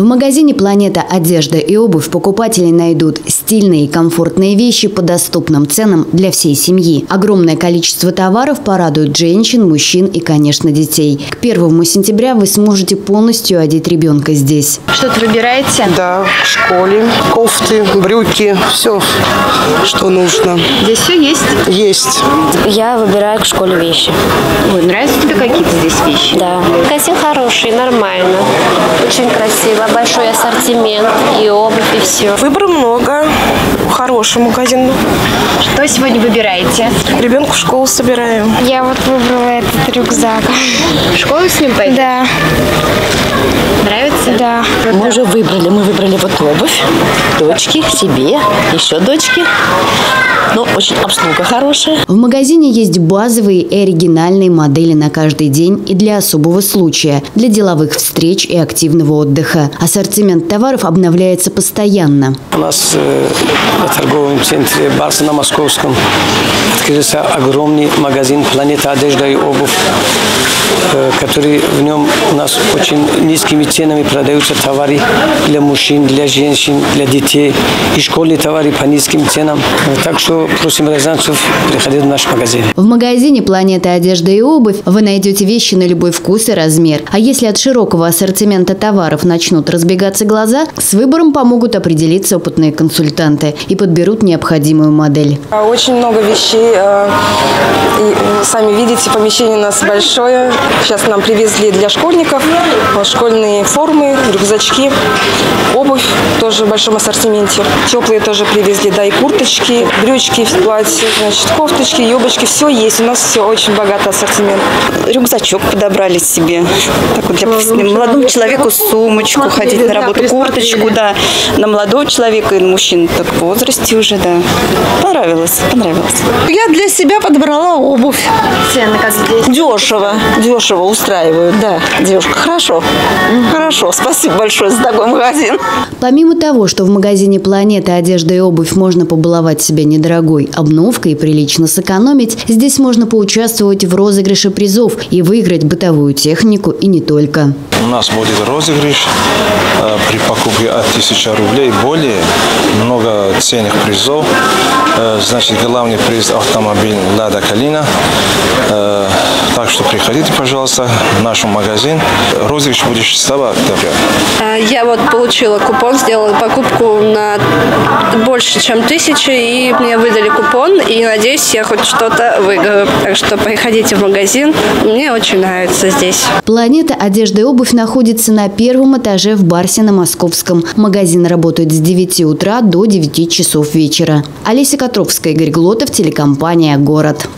В магазине «Планета одежда и обувь» покупатели найдут стильные и комфортные вещи по доступным ценам для всей семьи. Огромное количество товаров порадует женщин, мужчин и, конечно, детей. К 1 сентября вы сможете полностью одеть ребенка здесь. Что-то выбираете? Да, в школе. Кофты, брюки, все, что нужно. Здесь все есть? Есть. Я выбираю к школе вещи. Ой, нравятся тебе какие-то здесь вещи? Да. Магазин хороший, нормально. Очень красиво, большой ассортимент, и обувь, и все. Выбора много, хороший магазин. Что сегодня выбираете? Ребенку в школу собираю. Я вот выбрала этот рюкзак. В школу с ним пойдешь? Да. Нравится? Да. Мы уже выбрали, вот обувь, дочки, себе, еще дочки. Но очень обслуга хорошая. В магазине есть базовые и оригинальные модели на каждый день и для особого случая, для деловых встреч и активного отдыха. Ассортимент товаров обновляется постоянно. У нас в торговом центре «Барса» на Московском открылся огромный магазин «Планета одежда и обувь», который в нем у нас очень низкими ценами продаются товары для мужчин, для женщин, для детей и школьные товары по низким ценам. Так что просим рязанцев приходить в наш магазин. В магазине «Планета одежда и обувь» вы найдете вещи на любой вкус и размер. А если от широкого ассортимента товаров начнут разбегаться глаза, с выбором помогут определиться опытные консультанты и подберут необходимую модель. Очень много вещей. И сами видите, помещение у нас большое. Сейчас нам привезли для школьников школьные формы, рюкзачки, обувь тоже в большом ассортименте. Теплые тоже привезли, да, и курточки, брючки, платья, значит, кофточки, юбочки. Все есть, у нас все очень богатый ассортимент. Рюкзачок подобрали себе. Так вот, для молодому человеку сумочку, ходить на работу, курточку, да. На молодого человека и на мужчин так в возрасте уже, да. Понравилось, понравилось. Я для себя подобрала обувь. Цены как здесь? Дешево. Дешево устраивают, да. Девушка, хорошо. Хорошо, спасибо большое за такой магазин. Помимо того, что в магазине «Планета одежда и обувь» можно побаловать себя недорогой обновкой и прилично сэкономить, здесь можно поучаствовать в розыгрыше призов и выиграть бытовую технику и не только. У нас будет розыгрыш при покупке от 1000 рублей более, много ценных призов. Значит, главный приз — автомобиль «Лада Калина». Так что приходите, пожалуйста, в наш магазин. Розыгрыш будет 6 октября. Я вот получила купон, сделала покупку на больше, чем 1000, и мне выдали купон, и надеюсь, я хоть что-то выиграю. Так что приходите в магазин, мне очень нравится здесь. «Планета одежда и обувь» находится на 1-м этаже в Барсе на Московском. Магазин работает с 9 утра до 9 часов вечера. Олеся Котровская, Игорь Глотов, телекомпания «Город».